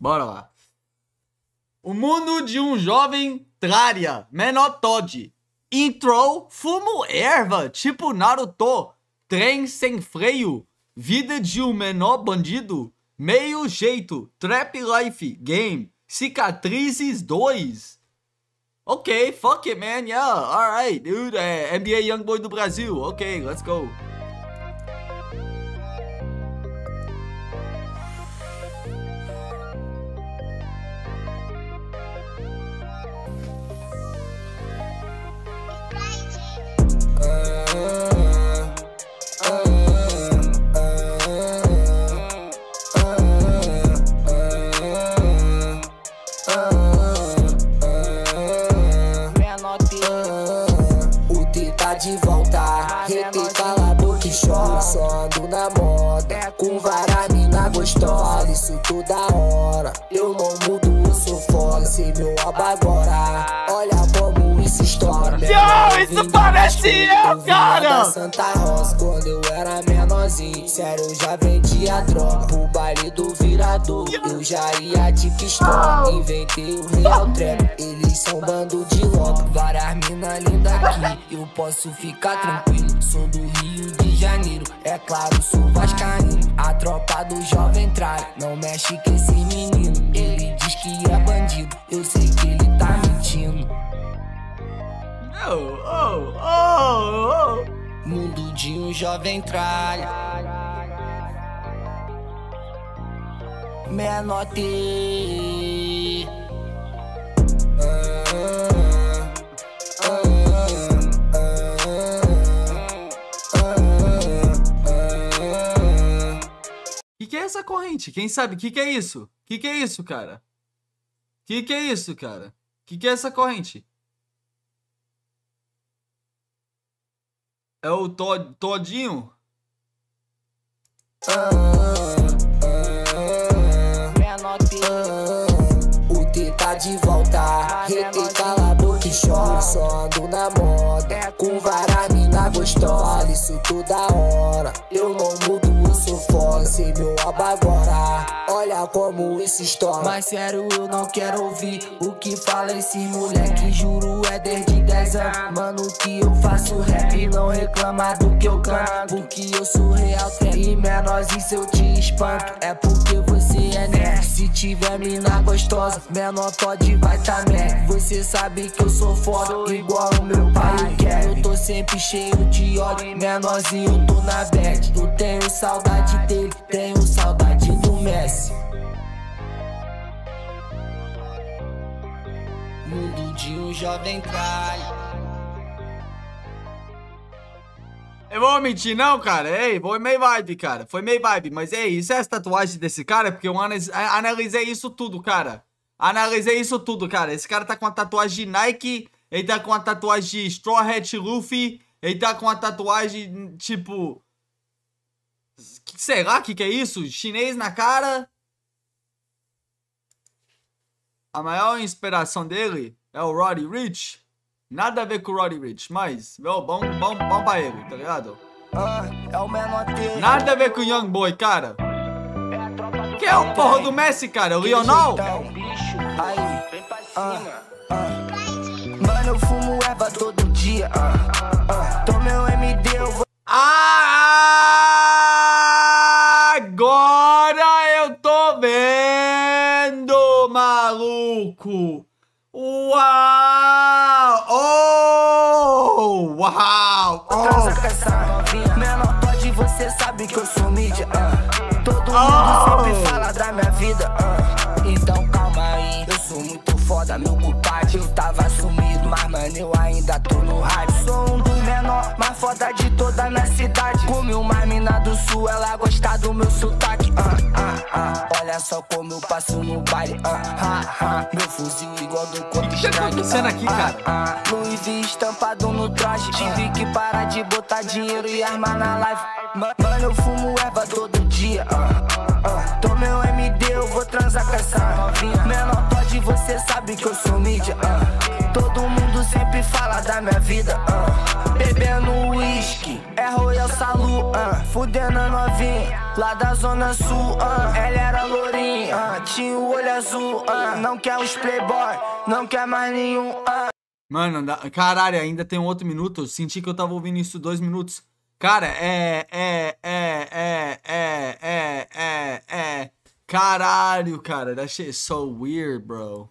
Bora lá. O mundo de um jovem trária, Meno Tody. Intro, fumo erva, tipo Naruto. Trem sem freio, vida de um menor bandido. Meio jeito, trap life, game. Cicatrizes 2. Ok, fuck it, man, yeah, alright, dude. NBA Youngboy do Brasil, ok, let's go. De volta, repita lá do que chora. Só ando na moda, com vara mina gostosa. Isso toda hora, eu não mudo, eu sou foda. Sei meu aba agora, olha como isso estoura. Yo, isso parece eu, cara! Santa Rosa, quando eu era menorzinho. Sério, eu já vendia droga pro baile do virador. Eu já ia de pistola, inventei o real trap. Eles são bando de louco, várias mina linda aqui. Eu posso ficar tranquilo, sou do Rio de Janeiro. É claro, sou vascaíno, a tropa do jovem trai. Não mexe com esse menino, ele diz que é bandido. Eu sei que ele tá mentindo. Mundo de um jovem tralha, Menor T. Que é essa corrente? Quem sabe? Que é isso? Que é isso, cara? Que é isso, cara? Que é essa corrente? É o Todinho? O T tá de volta, repita lá do que chora. Só ando na moda, com vara mina gostosa. Isso toda hora, eu não mudo, eu sou foda. Sei meu aba agora, olha como isso estoura. Mas sério, eu não quero ouvir o que fala esse moleque. Juro, é desde 10 anos, mano, que eu faço rap. Não reclama do que eu canto, porque eu sou real trap. E menorzinho, se eu te espanto, é porque você é nerd. Se tiver mina gostosa, Menor Tody vai tá merda. Você sabe que eu sou foda, igual o meu pai Kevin. Eu tô sempre cheio de ódio, menorzinho, tô na bad. Eu tenho saudade dele, tenho saudade do Messi. Mundo de um jovem trai. Eu vou mentir não, cara, ei, foi meio vibe, cara, foi meio vibe, mas ei, isso é as tatuagens desse cara, porque eu analisei isso tudo, cara. Analisei isso tudo, cara. Esse cara tá com uma tatuagem de Nike, ele tá com uma tatuagem de Straw Hat Luffy, ele tá com uma tatuagem, tipo... Será que é isso? Chinês na cara? A maior inspiração dele é o Roddy Ricch. Nada a ver com o Roddy Ricch, mas, meu, bom pra ele, tá ligado? É o Menor T. Nada a ver com o Young Boy, cara. Que é o porra do Messi, cara? O Lionel? Mano, eu fumo erva todo dia. Tomei o MD, eu vou... Agora eu tô vendo, maluco. Uau! Oh! Uau! Oh! Menor Tody, você sabe que eu sou mídia. Todo mundo sempre fala da minha vida. Então calma aí, eu sou muito foda, meu culpado. Eu tava sumido, mas mano, eu ainda tô no hype. Sou um dos menor, mais foda de toda na cidade. Comi uma mina do sul, ela gosta do meu sotaque. Olha só como eu passo no baile. Meu fuzil igual do corpo. O que tá acontecendo aqui, cara? Luiz estampado no traje. Tive que parar de botar dinheiro e armar na live. Mano, eu fumo erva todo dia. Tomei o MD, eu vou transar com essa novinha. Menor Tody, você sabe que eu sou mídia. Todo mundo sempre fala da minha vida. Bebendo uísque, é Royal Salu. Fudendo a novinha, lá da zona sul. Ela era lourinha, tinha o olho azul, não quer os playboy, não quer mais nenhum. Mano, caralho, ainda tem um outro minuto. Eu senti que eu tava ouvindo isso 2 minutos. Cara, caralho, cara, that shit is so weird, bro.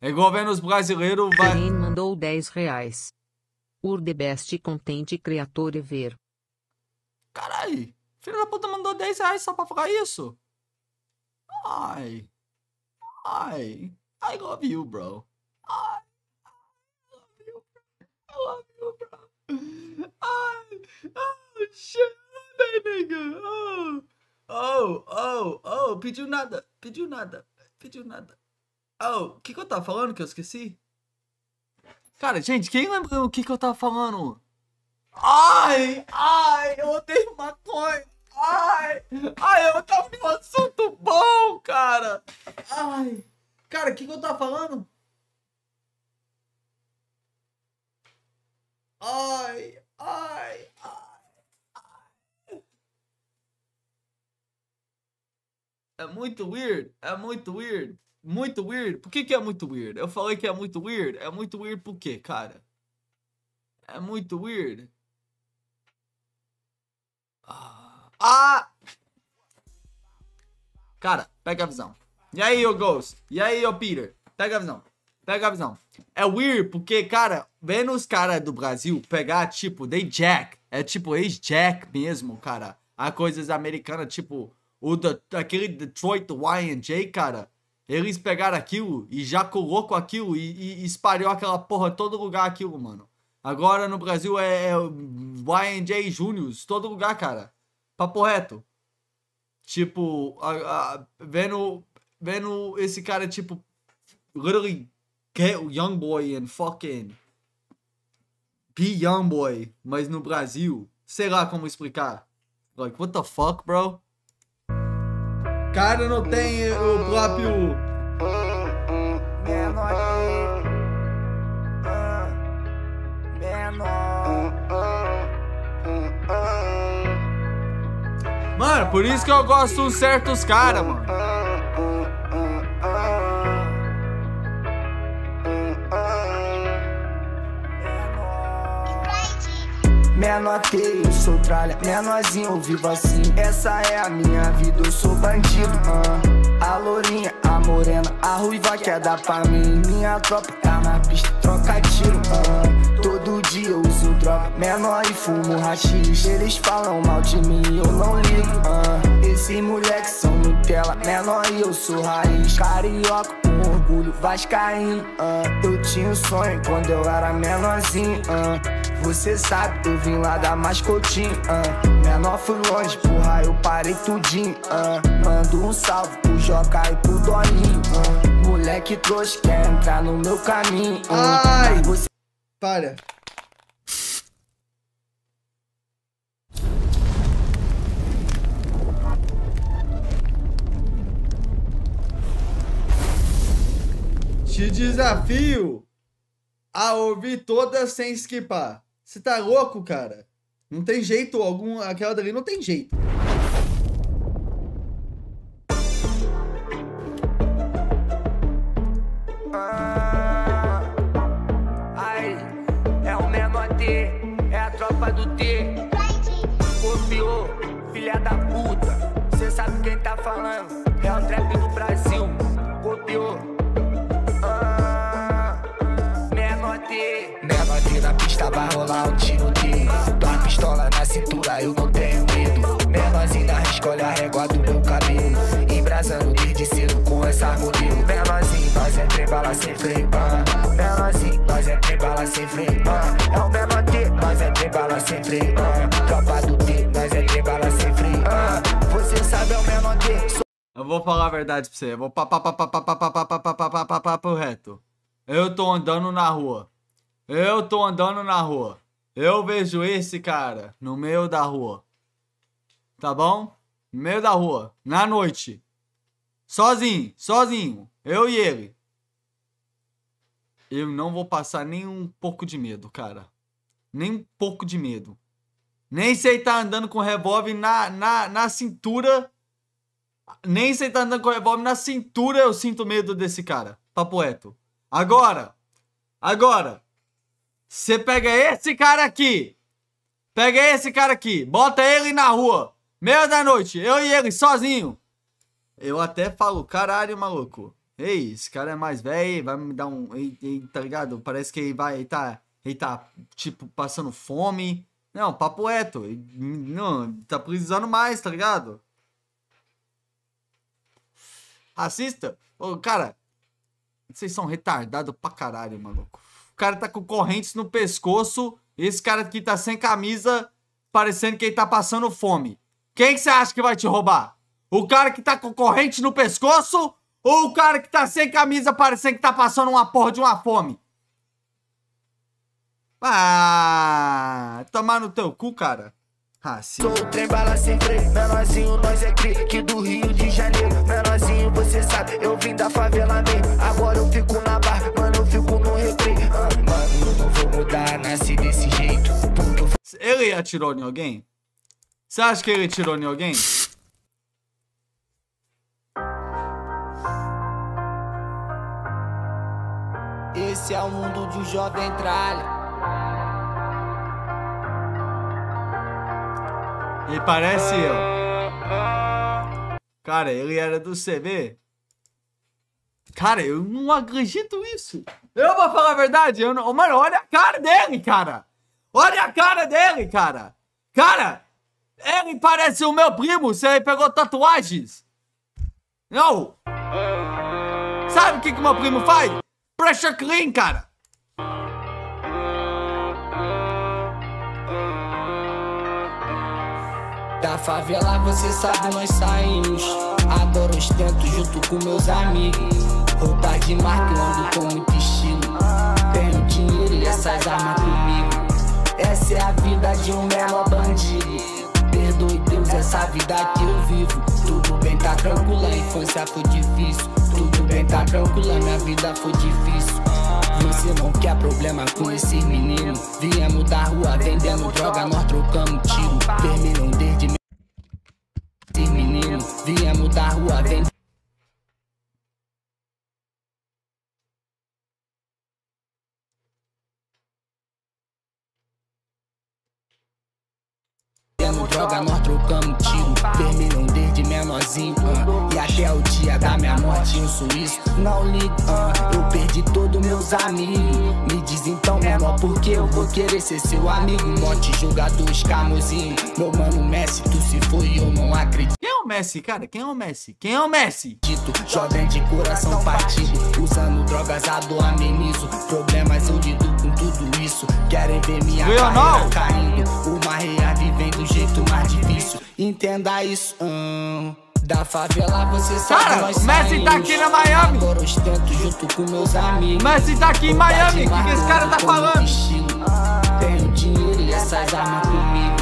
É igual vendo os brasileiros. Vai... Quem mandou 10 reais. Ur the best content creator ever. Caralho, filho da puta mandou 10 reais só pra falar isso? Ai. Ai. I love you, bro. Ai. I love you, bro. I love you, bro. Ai. Oh, shit, nigga. Oh. Oh, oh, oh. Pediu nada. Pediu nada. Pediu nada. Oh, o que que eu tava falando que eu esqueci? Cara, gente, quem lembra o que que eu tava falando? Ai, ai, eu odeio maconha. Ai, ai, eu tava num assunto bom, cara. Ai, cara, o que que eu tava falando? Ai, ai, ai, ai. É muito weird, é muito weird. Muito weird? Por que que é muito weird? Eu falei que é muito weird. É muito weird por quê, cara? É muito weird. Ah! Cara, pega a visão. E aí, ô Ghost? E aí, ô Peter? Pega a visão. Pega a visão. É weird porque, cara, vendo os caras do Brasil pegar, tipo, they jack. É tipo ex-jack mesmo, cara. Há coisas americanas, tipo, aquele Detroit Y&J, cara. Eles pegaram aquilo e já colocou aquilo e espalhou aquela porra todo lugar aquilo, mano. Agora no Brasil é Y&J Juniors, todo lugar, cara. Papo reto. Tipo, vendo esse cara, tipo, literally get Young Boy and fucking be Young Boy, mas no Brasil, sei lá como explicar. Like, what the fuck, bro? Cara, não tem o próprio... Menor T. Menor. Mano, por isso que eu gosto de certos caras, mano. Menor T, eu sou tralha, menorzinho, eu vivo assim. Essa é a minha vida, eu sou bandido. A lourinha, a morena, a ruiva quer dar pra mim. Minha tropa tá na pista, troca tiro. Todo dia eu uso droga, menor e fumo rachis. Eles falam mal de mim, eu não ligo. Esses moleques são Nutella, menor e eu sou raiz. Carioca com orgulho, vascaíno. Eu tinha um sonho quando eu era menorzinho. Você sabe, eu vim lá da Mascotinho. Menor fui longe, porra, eu parei tudinho. Mando um salve pro Joca e pro Doninho. Moleque trouxa quer entrar no meu caminho. Ai, você... Para. Te desafio a ouvir todas sem skipar. Você tá louco, cara? Não tem jeito algum. Aquela dali não tem jeito. Ai, é o Menor T, é a tropa do T. Copiou, filha da puta. Cê sabe quem tá falando. É o trap do Brasil. Copiou. Menor T na pista vai rolar um tiroteio. Duas pistola na cintura, eu não tenho medo. Menorzinho arrisca, olha a régua do meu cabelo. Embrasando desde cedo com essa modelo. Menorzinho, nós é trem bala sem freio. Menorzinho, nós é trem bala sem freio. É o Menor T, nós é trem bala sem freio. Tropa do T, nós é trem bala sem freio. Você sabe, é o Menor T. Eu vou falar a verdade pra você. Eu vou papo reto. Eu tô andando na rua. Eu tô andando na rua. Eu vejo esse cara no meio da rua. Tá bom? No meio da rua. Na noite. Sozinho. Sozinho. Eu e ele. Eu não vou passar nem um pouco de medo, cara. Nem um pouco de medo. Nem sei tá andando com revólver na cintura. nem se ele tá andando com o revólver na cintura, eu sinto medo desse cara. Papo reto. Agora, você pega esse cara aqui. Bota ele na rua. Meia da noite, eu e ele sozinho. Eu até falo, caralho, maluco. Ei, esse cara é mais velho, vai me dar um... tá ligado? Parece que ele vai... Ele tá, tipo, passando fome. Não, papo reto. Não, tá precisando mais, tá ligado? Assista. Ô, cara, vocês são retardados pra caralho, maluco. O cara tá com correntes no pescoço. Esse cara aqui tá sem camisa, parecendo que ele tá passando fome. Quem que você acha que vai te roubar? O cara que tá com corrente no pescoço ou o cara que tá sem camisa, parecendo que tá passando uma porra de uma fome? Ah, tomar no teu cu, cara. Sou o trem bala sem freio, menorzinho, nós é cri, que do Rio de Janeiro. Menorzinho, você sabe, eu vim da favela mesmo. Agora eu fico na barra, mano, eu fico no recreio. Mano, eu não vou mudar, nasci desse jeito. Ele atirou em alguém? Você acha que ele atirou em alguém? Esse é o mundo de um jovem tralha. E parece eu. Cara, ele era do CV. Cara, eu não acredito nisso. Eu vou falar a verdade. Eu não... Mano, olha a cara dele, cara. Cara, ele parece o meu primo. Você pegou tatuagens. Não. Sabe o que meu primo faz? Pressure clean, cara. Da favela você sabe nós saímos. Adoro os tentos junto com meus amigos. Roupa de marca eu ando com muito estilo. Tenho dinheiro e essas armas comigo. Essa é a vida de um melo bandido. Perdoe Deus essa vida que eu vivo. Tudo bem tá tranquila, a infância foi difícil. Tudo bem tá tranquila, minha vida foi difícil. Você não quer problema com esse menino. Viemos da rua vendendo droga, nós trocamos tiro. Terminam desde menino. Viemos da rua vendendo. Droga, nós trocamos tiro. Terminam desde menorzinho, e até o dia da minha morte em Suíço. Não ligo, eu perdi todos meus amigos. Me diz então, menor, por que eu vou querer ser seu amigo? Mote jogador escamozinho. Meu mano Messi, tu se foi, eu não acredito. Quem é o Messi, cara? Quem é o Messi? Dito, jovem de coração partido. Usando drogas, a dor amenizo. Problemas eu lido com tudo isso. Querem ver minha carreira caindo. Uma reia vivendo do jeito mais difícil, entenda isso. Da favela você sabe. Cara, o Messi tá aqui na Miami. Agora os tentos junto com meus amigos. Messi tá aqui em Miami. O que esse cara tá falando? Tenho dinheiro e essas armas comigo.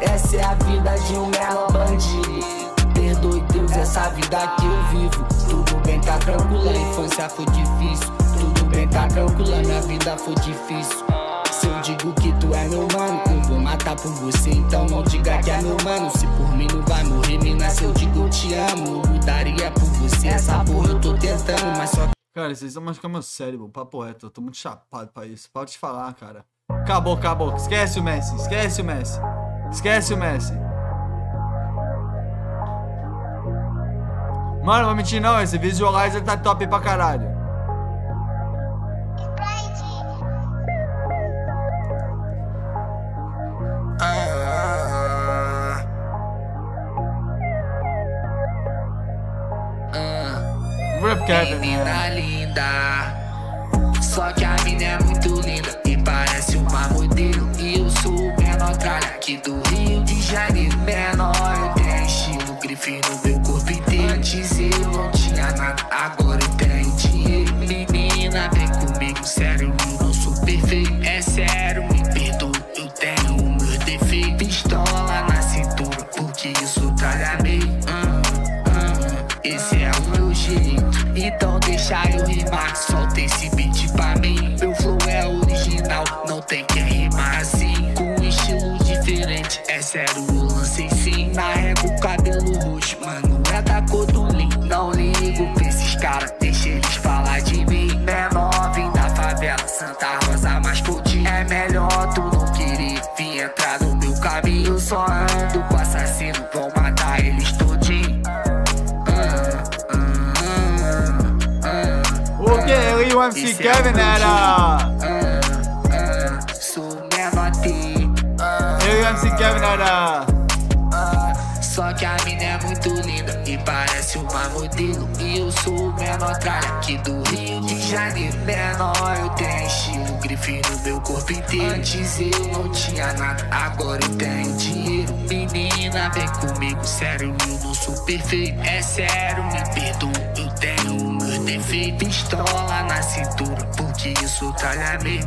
Essa é a vida de um melo bandido. Perdoe Deus essa vida que eu vivo. Tudo bem tá tranquila, a infância foi difícil. Tudo bem tá tranquila, minha vida foi difícil. Se eu digo que tu é meu mano, eu vou matar por você, então não diga que é meu mano. Se por mim não vai morrer, mina, se eu digo eu te amo, eu mudaria por você. Essa porra eu tô tentando, mas só... Cara, vocês estão machucando meu cérebro, papo reto, eu tô muito chapado pra isso, pode te falar, cara. Acabou, esquece o Messi. Mano, vou mentir não, esse visualizer tá top pra caralho. Menina linda, só que a mina é muito linda e parece uma modelo. E eu sou o Menor Tralha aqui do Rio de Janeiro. Menor, eu tenho estilo, grife no meu corpo inteiro. Antes eu não tinha nada, agora eu tenho dinheiro. Menina, vem comigo, sério, eu não sou perfeito. É sério, me perdoe, eu tenho o meu defeito. Pistola na cintura, porque isso tralha meio. Esse é o meu jeito. Então deixa eu rimar, solta esse beat pra mim. Meu flow é original, não tem quem rimar assim. Com um estilo diferente, é sério, eu lancei sim. Na régua o cabelo roxo, mano, é da cor do não ligo pra esses caras, deixa eles falar de mim. Menor, vim da favela Santa Rosa, mas fodi. É melhor tu não querer vir entrar no meu caminho. Eu só ando com assassino, vão matar eles todinho. O que eu e o MC Kevin era? Só que a mina é muito linda e parece uma modelo. E eu sou o Menor T aqui do Rio de Janeiro. Menor, eu tenho estilo, grife no meu corpo inteiro. Antes eu não tinha nada, agora eu tenho dinheiro. Menina, vem comigo, sério, eu não sou perfeito. É sério, me perdoa, eu tenho meus defeitos. Pistola na cintura, porque isso talha meio.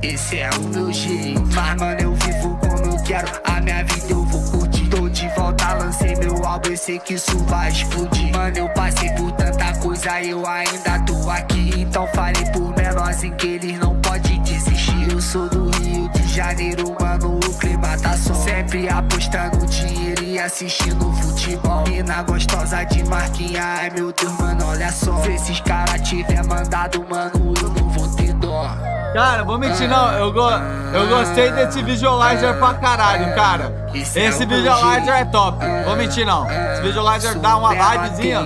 Esse é o meu jeito. Mas mano, eu vivo como eu quero, a minha vida eu vou curtir. Tô de volta, lancei meu álbum, eu sei que isso vai explodir. Mano, eu passei por tanta coisa, eu ainda tô aqui. Então falei por menorzinho que eles não podem desistir. Eu sou do Rio de Janeiro, mano, o clima tá só. Sempre apostando dinheiro e assistindo futebol. Mina gostosa de marquinha, ai meu Deus, mano, olha só. Se esses caras tiver mandado, mano, eu não vou ter dó. Cara, vou mentir não, eu gostei desse visualizer pra caralho, cara. Esse visualizer é top, vou mentir não. Esse visualizer dá uma vibezinha.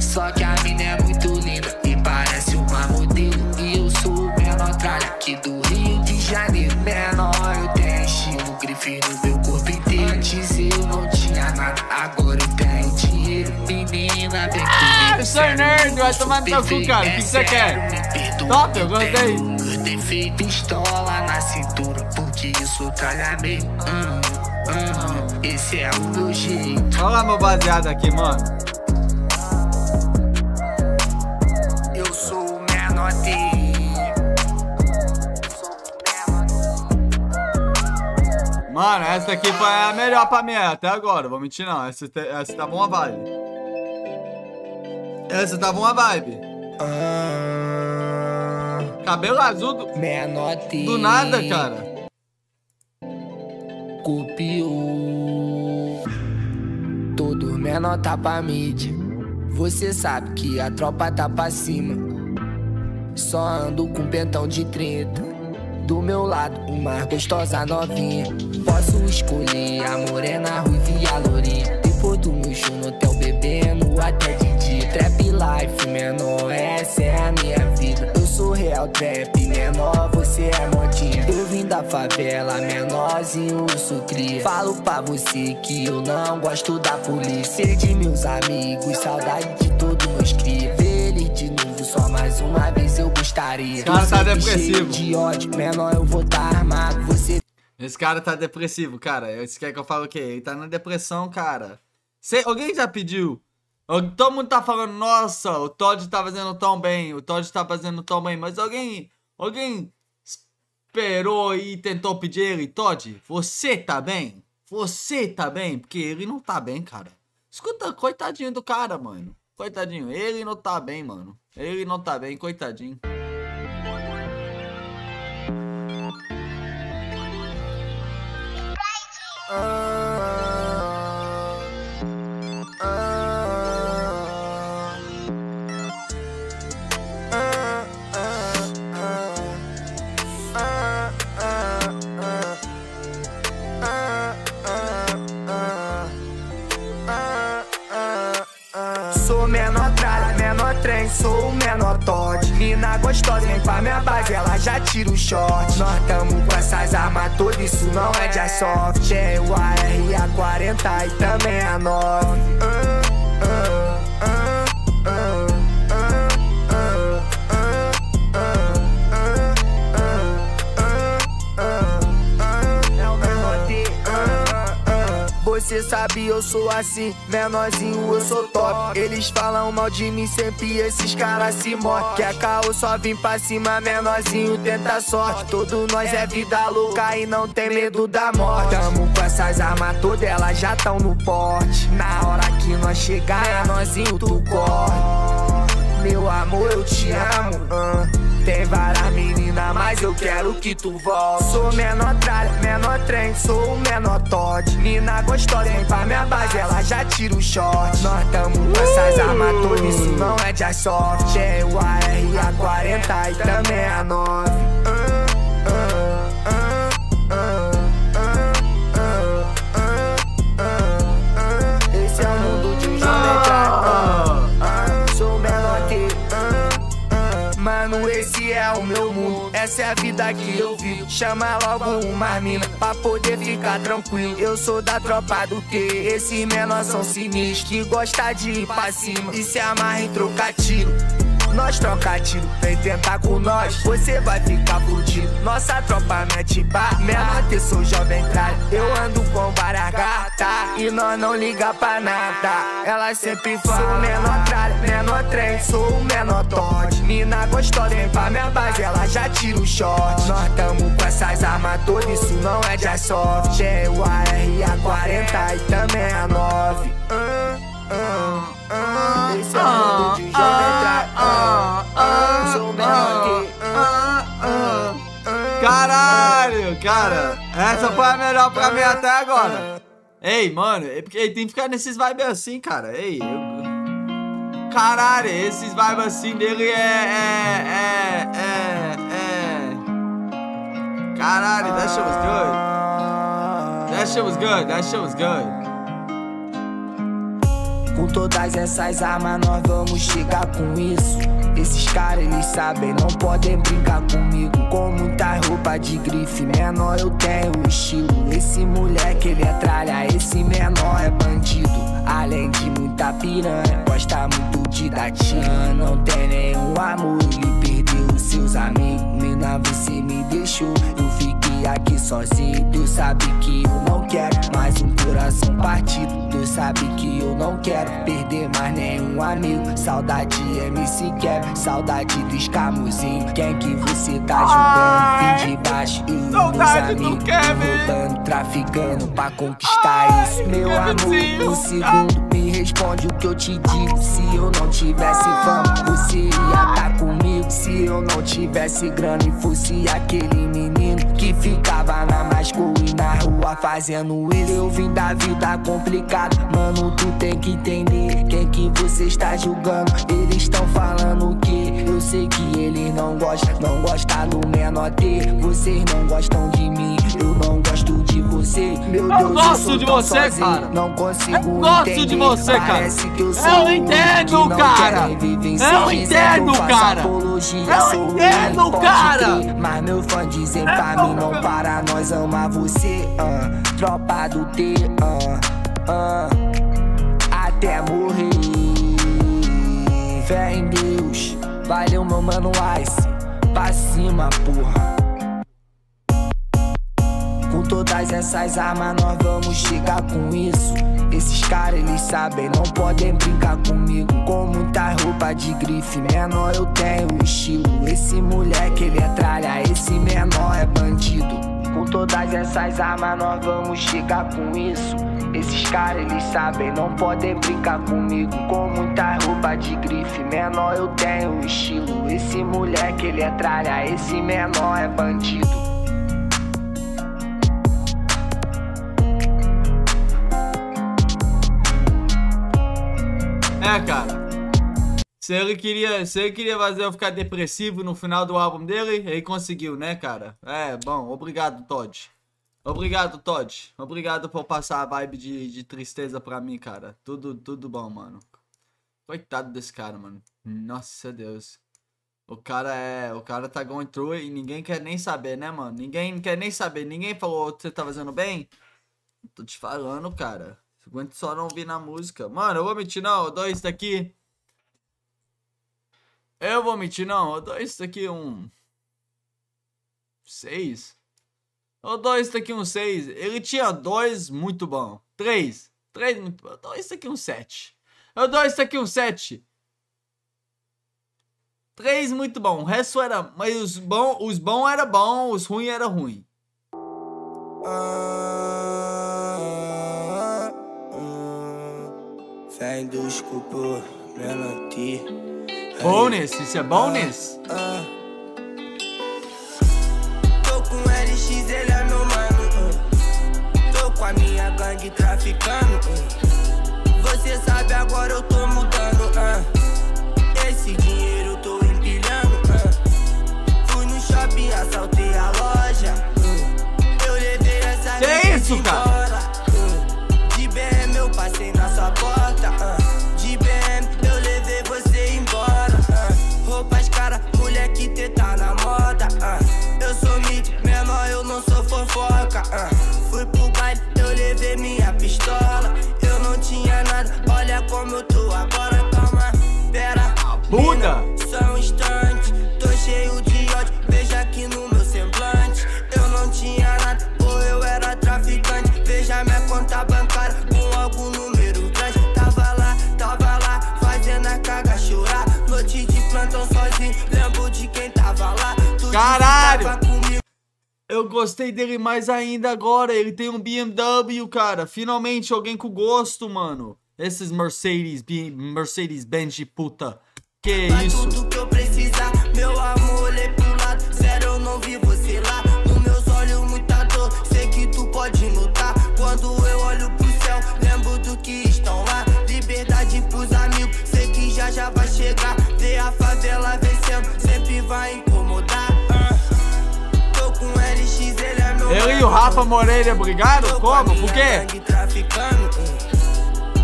Só que a mina é muito linda e parece uma modelo. E eu sou o Menor T aqui do Rio de Janeiro. Menor, eu tenho estilo, grife no meu corpo inteiro. Antes eu não tinha nada, agora eu tenho dinheiro. Menina, vem comigo. Eu sou nerd, vai tomar no teu cu, cara. O que você quer? Top, eu gostei. Defeito, pistola na cintura, porque isso tralha meio. Esse é o meu jeito. Olha lá meu baseado aqui, mano. Eu sou o Menor T. Mano, essa aqui foi a melhor pra mim até agora, vou mentir não. Essa tá boa vibe. Essa tava uma vibe. Cabelo azul do nada, cara. Copiou. Todo Menor tá pra mídia. Você sabe que a tropa tá pra cima. Só ando com pentão de 30. Do meu lado, uma gostosa novinha. Posso escolher a morena, ruiva e a lourinha. Depois do luxo no hotel bebendo até de dia. Trap life, Menor, essa é a minha vida. Eu sou real trap, Menor, você é montinha. Eu vim da favela, menorzinho, eu sou cria. Falo pra você que eu não gosto da polícia. Perdi meus amigos, saudade de todos meus cria. Feliz de novo, só mais uma vez eu gostaria. Esse cara tá depressivo. De ódio, Menor, eu vou tá armado, você... Esse cara tá depressivo, cara. Esse quer que eu fale o quê? Ele tá na depressão, cara. Alguém já pediu? Todo mundo tá falando, nossa, o Todd tá fazendo tão bem, mas alguém esperou e tentou pedir ele, Todd, você tá bem? Você tá bem? Porque ele não tá bem, cara. Escuta, coitadinho do cara, mano. Coitadinho, ele não tá bem, mano. Ele não tá bem, coitadinho. Sou Menor T, Menor trem, sou o Menor Tody. Mina gostosa, vem pra minha base, ela já tira o short. Nós tamo com essas armas todas, isso não é de airsoft. É o AR-40 e também a 9. Você sabe, eu sou assim, menorzinho, eu sou top. Eles falam mal de mim sempre, esses caras se morrem. Que a caô só vim pra cima, menorzinho, tenta sorte. Todo nós é vida louca e não tem medo da morte. Tamo com essas armas todas, elas já tão no porte. Na hora que nós chegar, menorzinho, tu corre. Meu amor, eu te amo. Tem várias meninas, mas eu quero que tu volte. Sou menor tralha, menor trem, sou o Meno Tody. Mina gostosa, vem pra minha base, ela já tira o short. Nós tamo com essas armas todas, isso não é de airsoft. Tem o AR, a 40 e também a 9. Esse é o mundo de um jovem. Sou o Menor T. Mano, esse é o meu mundo. Essa é a vida que eu vivo. Chama logo uma mina pra poder ficar tranquilo. Eu sou da tropa do T. Esses menores são sinistros, que gosta de ir pra cima e se amarra em trocar tiro. Nós troca tiro, vem tentar com nós, você vai ficar fudido. Nossa tropa mete bar, menor T, sou jovem tralha. Eu ando com várias gata e nós não liga pra nada. Ela sempre fala, sou menor tralha, menor trem, sou o Menor Tody. Mina gostosa, vem pra minha base, ela já tira o short. Nós tamo com essas armas todas, isso não é de airsoft. É o AR, a 40 e também a 9. Esse é o mundo de jovem tralha. Sou o Menor T. Caralho, cara, essa foi a melhor pra mim até agora. Ei, mano, é porque tem que ficar nesses vibes assim, cara. Ei, eu... Caralho, esses vibes assim dele é... Caralho, that shit was good. That shit was good, that shit was good. Com todas essas armas nós vamos chegar com isso. Esses caras eles sabem, não podem brincar comigo. Com muita roupa de grife, menor eu tenho estilo. Esse moleque ele é tralha, esse menor é bandido. Além de muita piranha, gosta muito de dar tiro. Não tem nenhum amor, ele perdeu seus amigos. Mina, você me deixou, eu fiquei aqui sozinho. Tu sabe que eu não quero mais um coração partido. Tu sabe que eu não quero perder mais nenhum amigo. Saudade MC Kevin, saudade do escamozinho. Quem que você tá ajudando? Vim de baixo e os amigos roubando, traficando pra conquistar isso. Meu amor, um segundo, me responde o que eu te digo. Se eu não tivesse fama, você ia tá comigo. Se eu não tivesse grana e fosse aquele menino que ficava na Mascou e na rua fazendo isso. Eu vim da vida complicada, mano, tu tem que entender quem que você está julgando. Eles estão falando que eu sei que eles não gostam. Não gostam do Menor T. Vocês não gostam de mim, eu não gosto de você. Meu Deus, eu gosto de você, cara. Não consigo entender. Parece que eu sou o único que não querem vivenciar. Eu entendo, cara. Eu entendo, cara. Mas meu fã dizem pra mim não para. Nós ama você, tropa do T, até morrer. Fé em Deus, valeu meu mano Ice, pra cima porra. Com todas essas armas nós vamos chegar com isso. Esses caras eles sabem, não podem brincar comigo. Com muita roupa de grife, menor eu tenho estilo. Esse moleque ele é tralha, esse menor é bandido. Com todas essas armas nós vamos chegar com isso. Esses caras eles sabem, não podem brincar comigo. Com muita roupa de grife, menor eu tenho estilo. Esse moleque ele é tralha, esse menor é bandido. É, cara, se ele queria fazer eu ficar depressivo no final do álbum dele, ele conseguiu, né, cara? É, bom, obrigado, Todd. Obrigado, Todd. Obrigado por passar a vibe de tristeza pra mim, cara. Tudo bom, mano. Coitado desse cara, mano. Nossa, Deus. O cara tá going through e ninguém quer nem saber, né, mano? Ninguém quer nem saber. Ninguém falou, você tá fazendo bem? Tô te falando, cara. Aguento só não ouvir na música. Mano, eu vou mentir, não. Eu dou isso daqui. Eu vou mentir, não. Eu dou isso daqui um... 6. Eu dou isso daqui um 6. Ele tinha 2 muito bom. 3 muito bom. Eu dou isso daqui um 7. Eu dou isso daqui um 7. 3 muito bom. O resto era... Mas os bons era bom, os ruins era ruim. Fé em Deus, culpou Menor T. Bonus, isso é bonus? sangue traficando. Você sabe, agora eu tô mudando. Esse dinheiro eu tô empilhando. Fui no shopping, assaltei a loja. Eu levei essa gente embora. De BM eu passei na sua porta. De BM eu levei você embora. Roupas cara, moleque teta na moda. Eu sou mid, menor, eu não sou fofoca. Fui pro baile, eu levei minha pistola. Eu não tinha nada, olha como eu tô agora. Toma, pera, Buda, só um instante. Tô cheio de ódio, veja aqui no meu semblante. Eu não tinha nada, ou eu era traficante. Veja minha conta bancária com algum número grande. Tava lá, fazendo a caga chorar. Noite de plantão sozinho, lembro de quem tava lá. Caralho! Eu gostei dele mais ainda agora. Ele tem um BMW, cara. Finalmente alguém com gosto, mano. Esses Mercedes Benz de puta. Que isso? Tudo que eu precisar, meu amor, olhei pro lado. Sério, eu não vi você lá. Nos meus olhos, muita dor. Sei que tu pode lutar. Quando eu olho pro céu, lembro do que estão lá. Liberdade pros amigos. Sei que já vai chegar. Ver a favela vencendo. Sempre vai incomodar. Eu e o Rafa Moreira brigaram? Como? Por quê?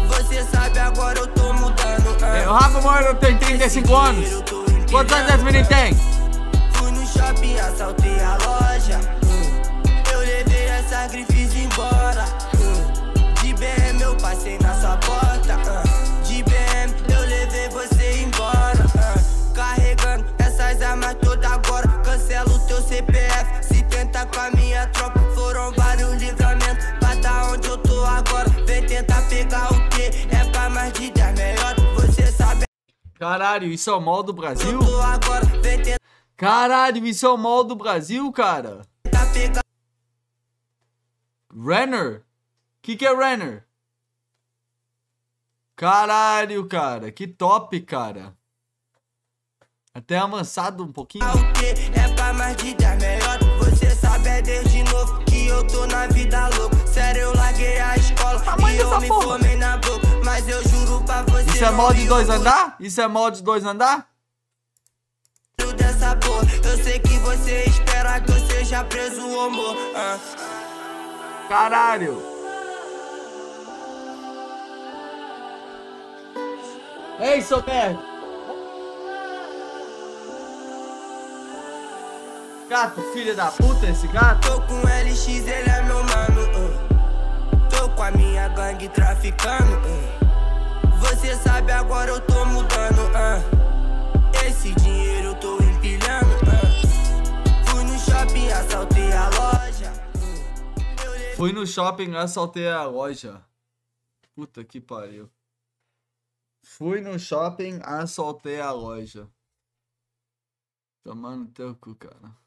Você sabe, agora eu tô mudando. O Rafa Moreira tem 35 anos. Quantos anos as meninas tem? Fui no shopping, assaltei a loja. Eu levei essa grifes embora. De BM eu passei na sua porta. De BM eu levei você embora. Carregando essas armas toda agora. Cancela o teu CPF. Com a minha tropa, foram vários livramentos. Pra tá onde eu tô agora. Vem tentar pegar o quê? É pra mais de 10 melhor. Você sabe. Caralho, isso é o mal do Brasil? Caralho, isso é o mal do Brasil, cara. Renner? Que é Renner? Caralho, cara. Que top, cara. Até avançado um pouquinho. É pra mais de 10 melhor. É desde novo que eu tô na vida louca. Sério, eu larguei a escola e eu me formei na boca. Mas eu juro pra você. Isso é mal de dois andar? Isso é mal de dois andar? Dessa porra, eu sei que você espera que eu seja preso ou morro. Caralho. Ei, Soter. Gato, filho da puta, esse gato. Tô com LX, ele é meu mano. Tô com a minha gangue traficando. Você sabe, agora eu tô mudando. Esse dinheiro eu tô empilhando. Fui no shopping, assaltei a loja. Fui no shopping, assaltei a loja. Puta que pariu. Fui no shopping, assaltei a loja. Tomando teu cu, cara.